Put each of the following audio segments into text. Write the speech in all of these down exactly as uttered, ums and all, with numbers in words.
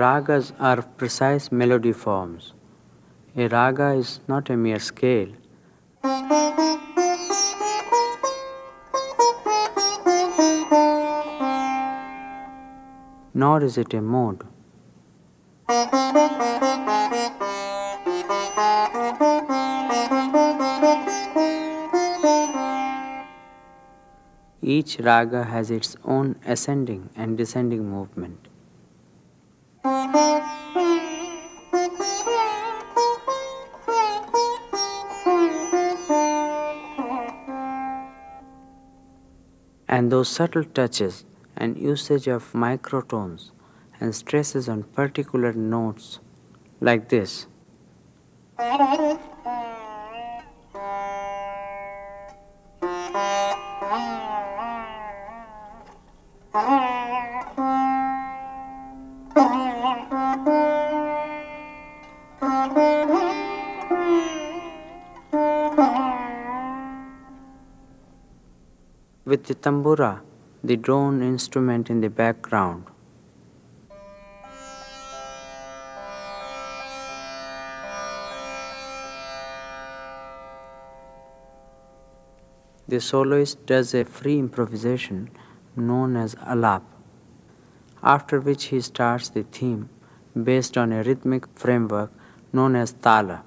Ragas are precise melody forms. A raga is not a mere scale. Nor is it a mode. Each raga has its own ascending and descending movement. And those subtle touches and usage of microtones and stresses on particular notes, like this. With the tambura, the drone instrument in the background. The soloist does a free improvisation known as alap, after which he starts the theme based on a rhythmic framework known as tala.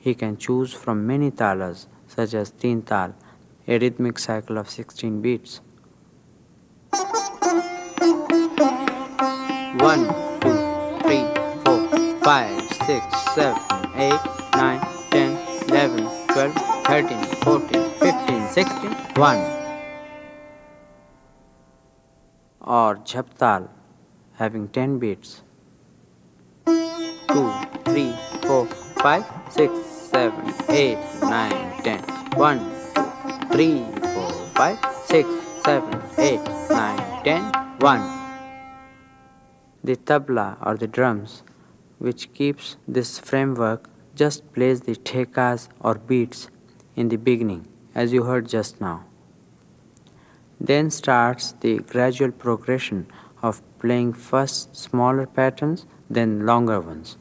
He can choose from many talas such as teen taal, a rhythmic cycle of sixteen beats. One, two, three, four, five, six, seven, eight, nine, ten, eleven, twelve, thirteen, fourteen, fifteen, sixteen, one. Or Jhaptal, having ten beats. Two, three, four, five, six, seven, eight, nine, ten, one. Three, four, five, six, seven, eight, nine, ten, one. The tabla or the drums, which keeps this framework, just plays the thekas or beats in the beginning, as you heard just now. Then starts the gradual progression of playing first smaller patterns, then longer ones.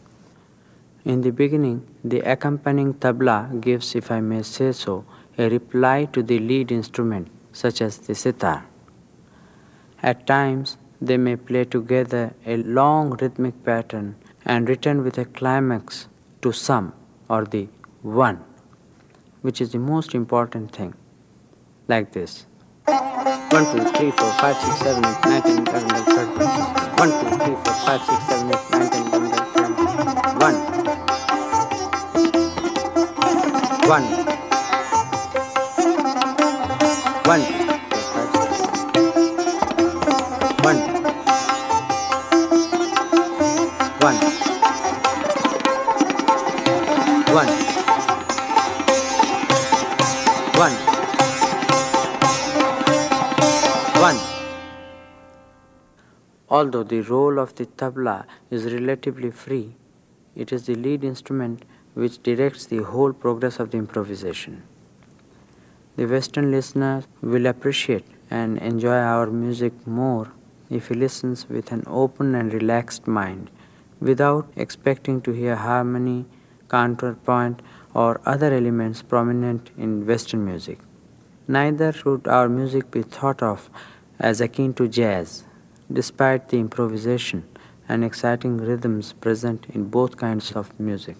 In the beginning, the accompanying tabla gives, if I may say so, a reply to the lead instrument, such as the sitar. At times, they may play together a long rhythmic pattern and return with a climax to sum or the one, which is the most important thing, like this. one, two, three, four, five, six, seven, eight, nine, ten, eleven, twelve, thirteen, fourteen, fifteen, sixteen, seventeen, eighteen, nineteen, twenty, twenty-one, one. One, one, one, one, one, one. Although the role of the tabla is relatively free, it is the lead instrument which directs the whole progress of the improvisation. The Western listener will appreciate and enjoy our music more if he listens with an open and relaxed mind, without expecting to hear harmony, counterpoint, or other elements prominent in Western music. Neither should our music be thought of as akin to jazz, despite the improvisation and exciting rhythms present in both kinds of music.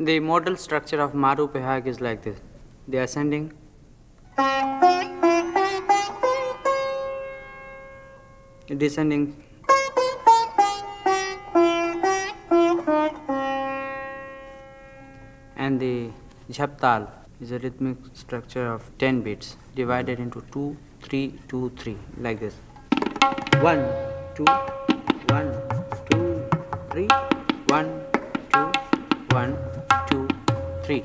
The modal structure of Maru-Bihag is like this. The ascending, descending, and the Jhaptal is a rhythmic structure of ten beats divided into two, three, two, three, like this. One, two, one, two, three, one, two, one, two, three, one. Thank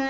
you.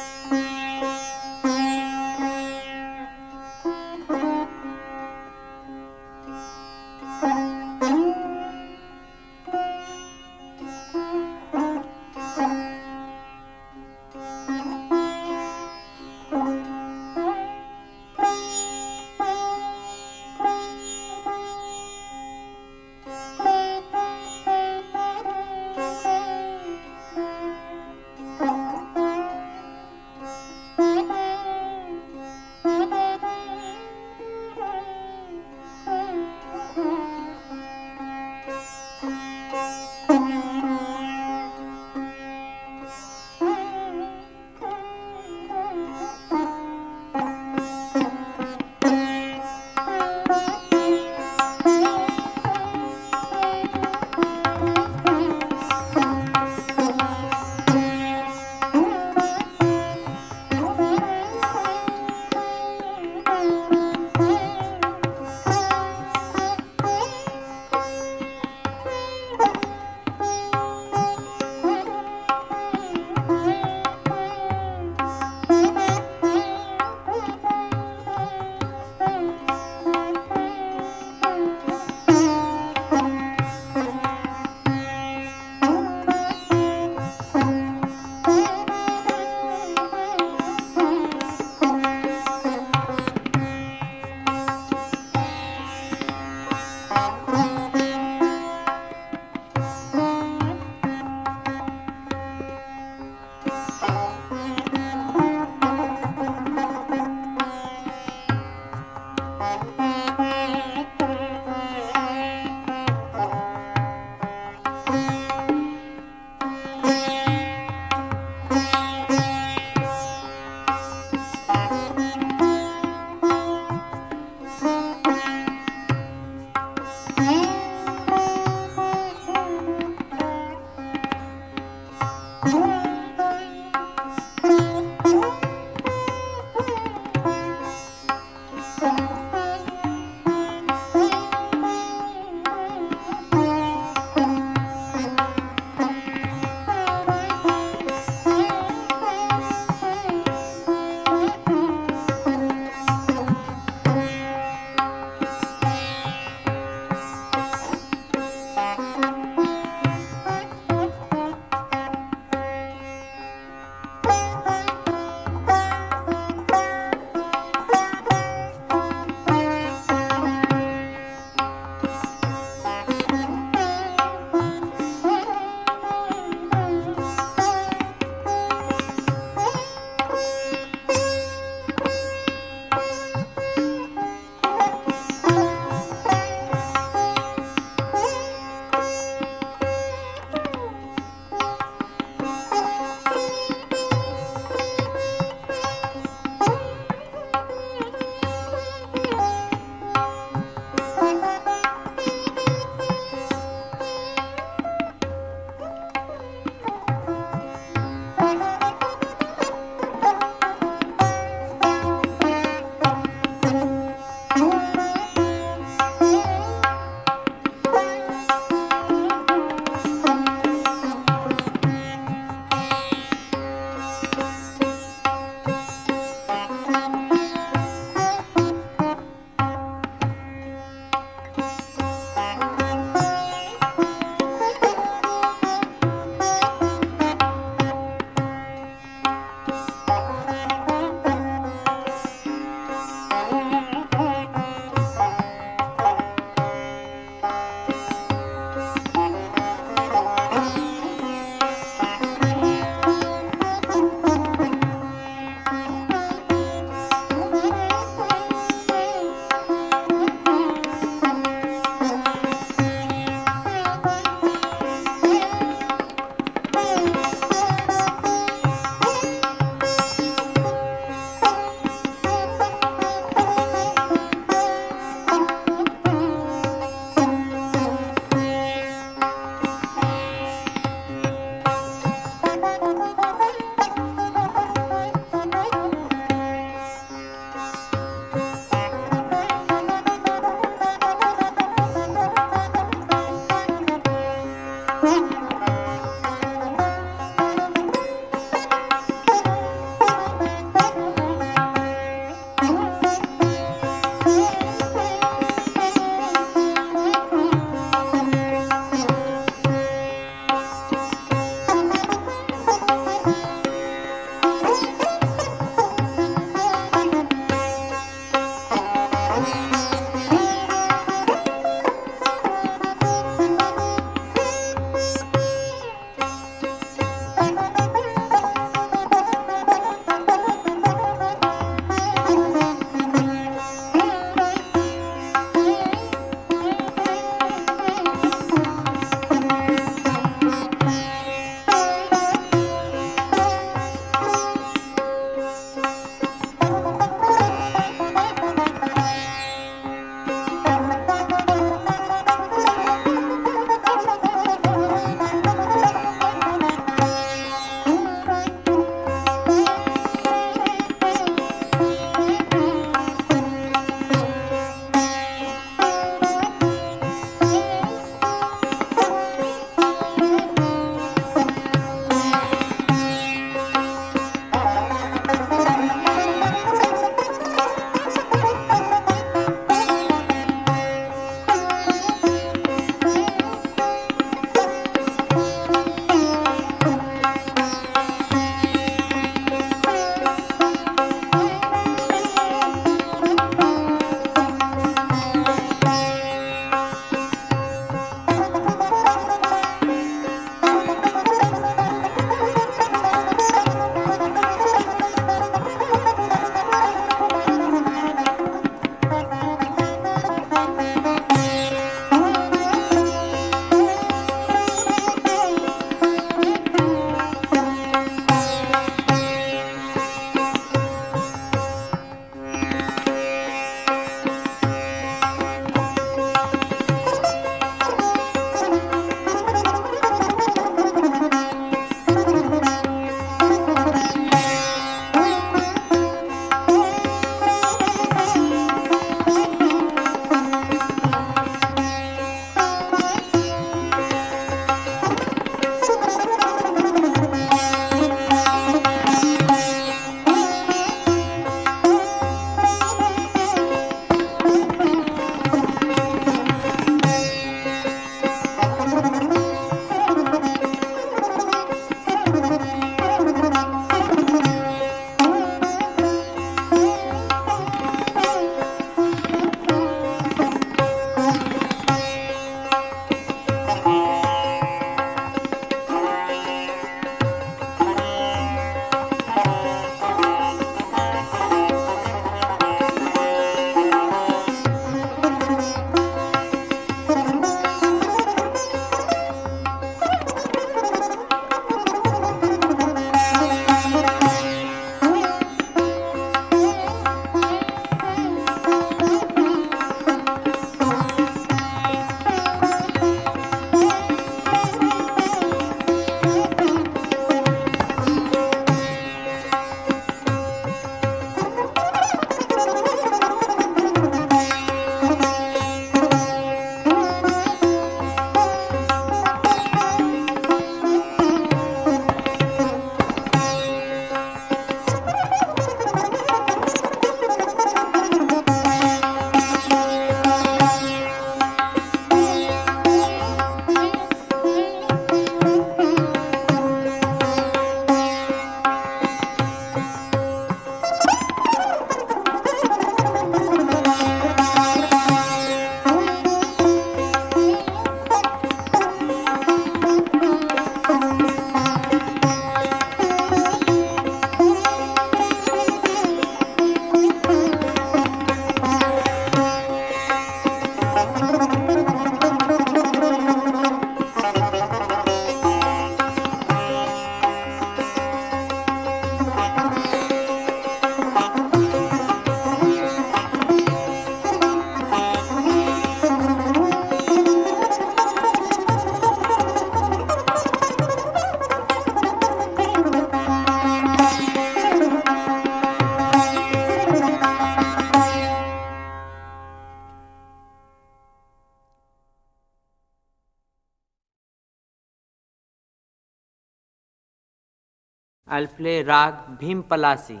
I'll play rag Bhimpalasi.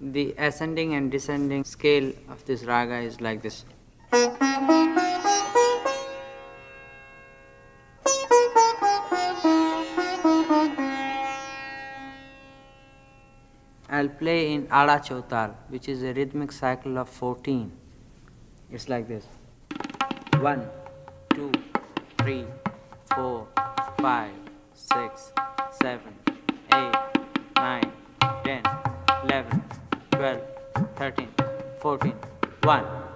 The ascending and descending scale of this raga is like this. I'll play in Aada Chotar, which is a rhythmic cycle of fourteen. It's like this. One, two, three, four, five, six, seven, eight, nine, ten, eleven, twelve, thirteen, fourteen, one. Bye.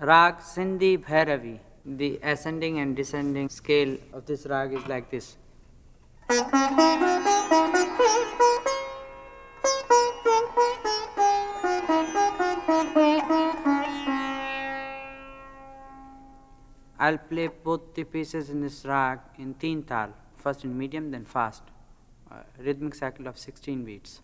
Rag Sindhi Bhairavi. The ascending and descending scale of this rag is like this. I'll play both the pieces in this rag in teen taal, first in medium, then fast. Uh, rhythmic cycle of sixteen beats.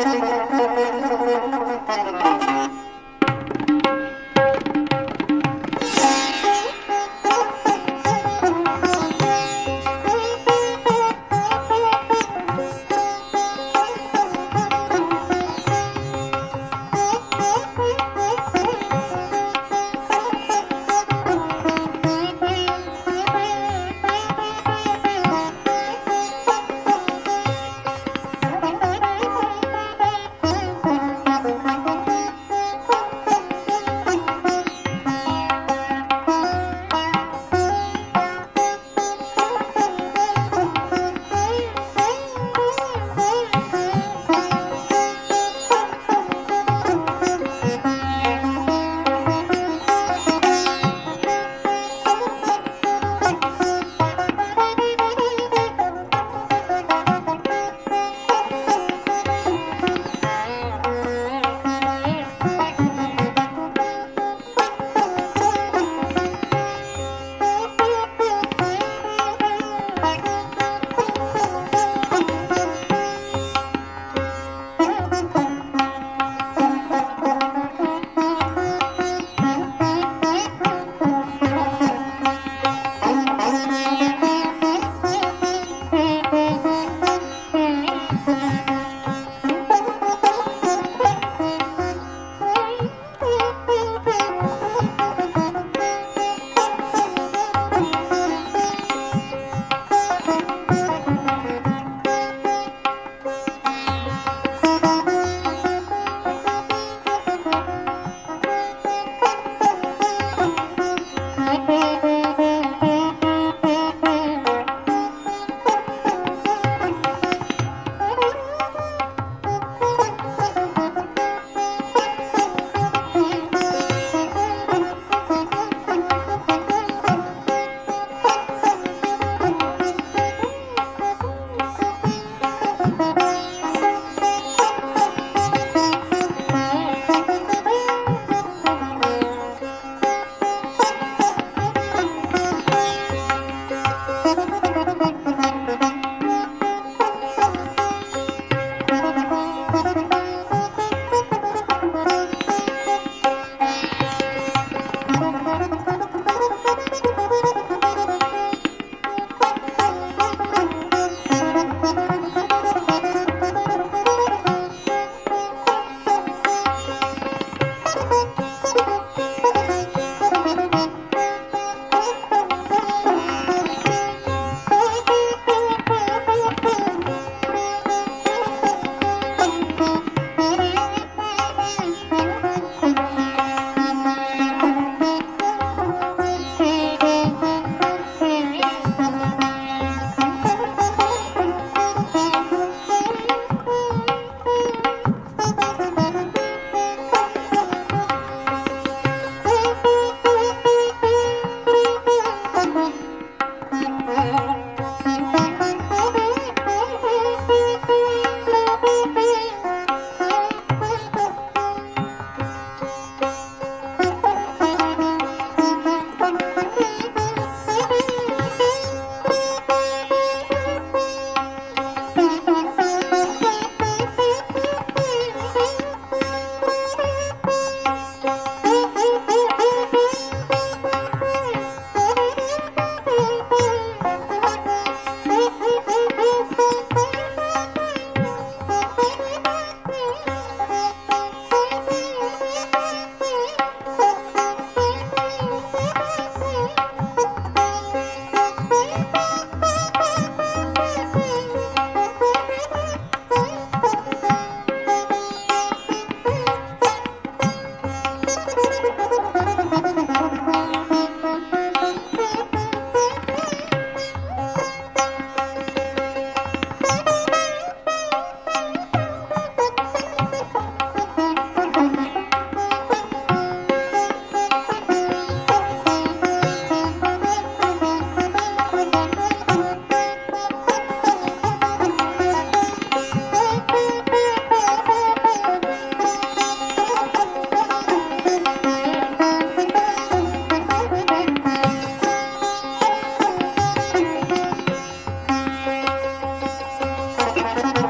Thank you.